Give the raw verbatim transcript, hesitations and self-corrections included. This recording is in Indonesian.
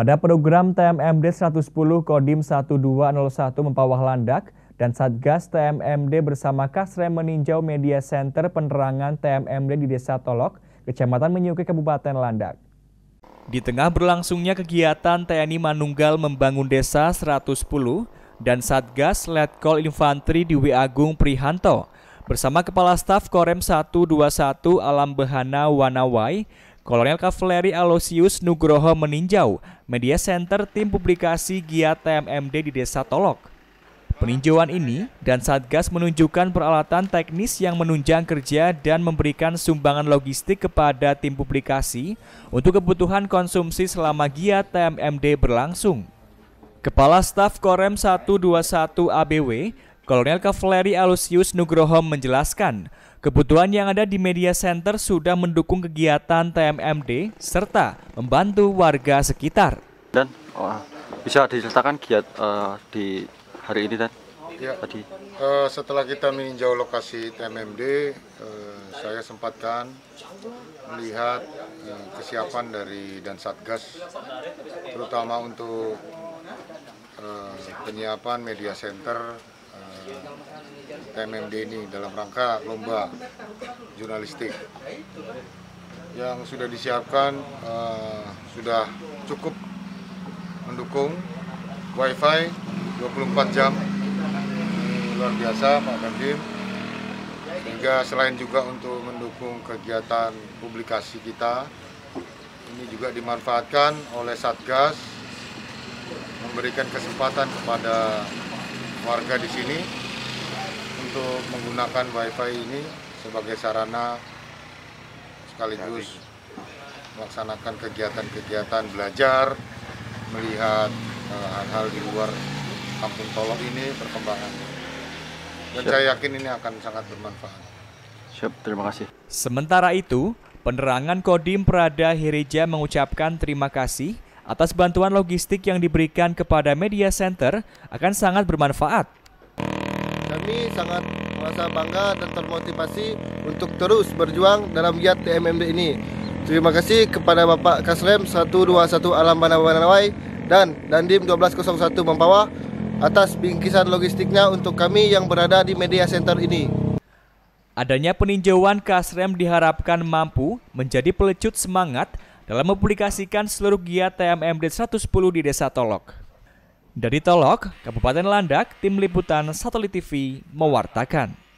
Pada program T M M D seratus sepuluh Kodim seribu dua ratus satu Mempawah Landak, DANSATGAS T M M D bersama Kasrem meninjau media center penerangan T M M D di Desa Tolok, Kecamatan Menyuke, Kabupaten Landak. Di tengah berlangsungnya kegiatan T N I Manunggal Membangun Desa seratus sepuluh, DANSATGAS Letkol Infantri di Wiagung Prihanto bersama Kepala Staf Korem seratus dua puluh satu Alam Behana Wanawai, Kolonel Kavaleri Aloysius Nugroho meninjau media center tim publikasi giat T M M D di Desa Tolok. Peninjauan ini, DANSATGAS menunjukkan peralatan teknis yang menunjang kerja dan memberikan sumbangan logistik kepada tim publikasi untuk kebutuhan konsumsi selama giat T M M D berlangsung. Kepala Staf Korem seratus dua puluh satu A B W, Kolonel Kavaleri Aloysius Nugroho menjelaskan, kebutuhan yang ada di media center sudah mendukung kegiatan T M M D serta membantu warga sekitar. Dan oh, bisa disertakan giat uh, di hari ini dan ya, tadi uh, setelah kita meninjau lokasi T M M D, uh, saya sempatkan melihat uh, kesiapan dari DANSATGAS, terutama untuk uh, penyiapan media center uh, T M M D ini dalam rangka lomba jurnalistik. Yang sudah disiapkan uh, sudah cukup mendukung wifi dua puluh empat jam, luar biasa Pak Dandim, sehingga selain juga untuk mendukung kegiatan publikasi kita, ini juga dimanfaatkan oleh Satgas, memberikan kesempatan kepada warga di sini untuk menggunakan wifi ini sebagai sarana sekaligus melaksanakan kegiatan-kegiatan belajar, melihat hal-hal di luar kampung Tolok ini perkembangannya, dan saya yakin ini akan sangat bermanfaat. Siap, terima kasih. Sementara itu, penerangan Kodim Prada Hirija mengucapkan terima kasih atas bantuan logistik yang diberikan kepada media center akan sangat bermanfaat. Kami sangat merasa bangga dan termotivasi untuk terus berjuang dalam giat T M M D ini. Terima kasih kepada Bapak Kasrem seratus dua puluh satu Alam Behana Wanawai dan Dandim seribu dua ratus satu Mempawah atas bingkisan logistiknya untuk kami yang berada di media center ini. Adanya peninjauan Kasrem diharapkan mampu menjadi pelecut semangat dalam mempublikasikan seluruh giat T M M D seratus sepuluh di Desa Tolok. Dari Tolok, Kabupaten Landak, Tim Liputan Satelit T V mewartakan.